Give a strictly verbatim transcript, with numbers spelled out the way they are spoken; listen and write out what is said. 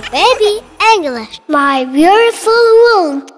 Toyor Baby English, my beautiful world.